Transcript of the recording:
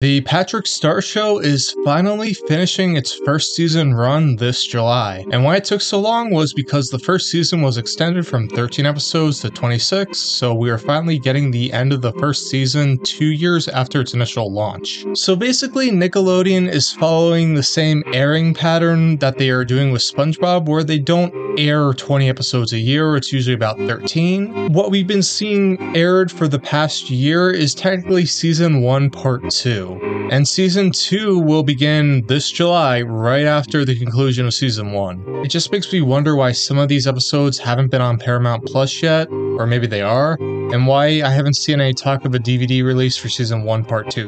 The Patrick Star Show is finally finishing its first season run this July, and why it took so long was because the first season was extended from 13 episodes to 26, so we are finally getting the end of the first season 2 years after its initial launch. So basically, Nickelodeon is following the same airing pattern that they are doing with SpongeBob, where they don't air 20 episodes a year, it's usually about 13. What we've been seeing aired for the past year is technically Season 1 Part 2. And Season 2 will begin this July, right after the conclusion of Season 1. It just makes me wonder why some of these episodes haven't been on Paramount Plus yet, or maybe they are, and why I haven't seen any talk of a DVD release for Season 1 Part 2.